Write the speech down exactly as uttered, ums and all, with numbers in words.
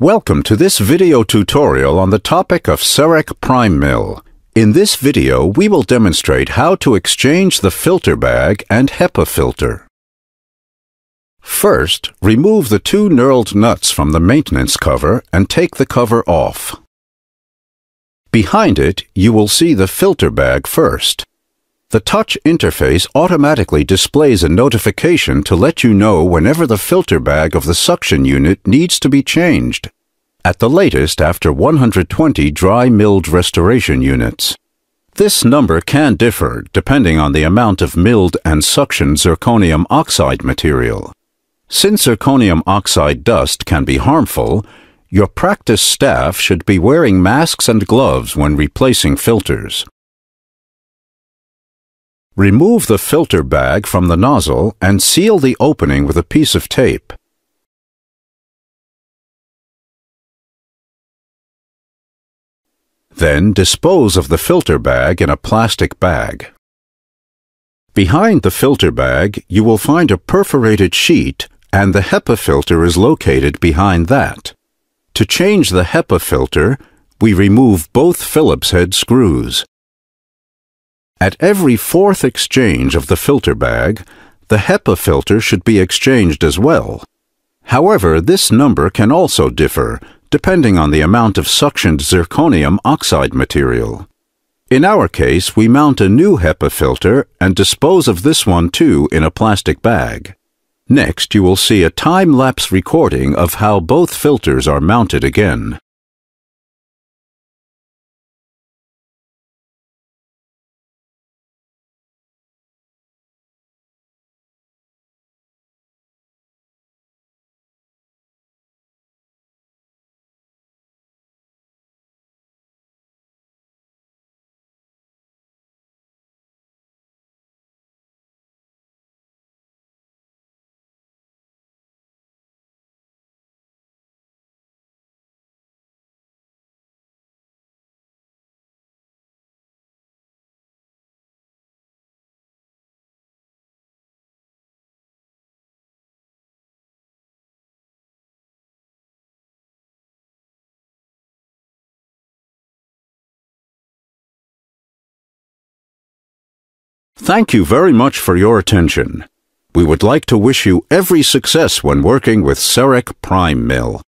Welcome to this video tutorial on the topic of CEREC PrimeMill. In this video, we will demonstrate how to exchange the filter bag and HEPA filter. First, remove the two knurled nuts from the maintenance cover and take the cover off. Behind it, you will see the filter bag first. The touch interface automatically displays a notification to let you know whenever the filter bag of the suction unit needs to be changed, at the latest after one hundred twenty dry milled restoration units. This number can differ depending on the amount of milled and suctioned zirconium oxide material. Since zirconium oxide dust can be harmful, your practice staff should be wearing masks and gloves when replacing filters. Remove the filter bag from the nozzle and seal the opening with a piece of tape. Then dispose of the filter bag in a plastic bag. Behind the filter bag, you will find a perforated sheet, and the HEPA filter is located behind that. To change the HEPA filter, we remove both Phillips head screws. At every fourth exchange of the filter bag, the HEPA filter should be exchanged as well. However, this number can also differ, depending on the amount of suctioned zirconium oxide material. In our case, we mount a new HEPA filter and dispose of this one too in a plastic bag. Next, you will see a time-lapse recording of how both filters are mounted again. Thank you very much for your attention. We would like to wish you every success when working with CEREC PrimeMill.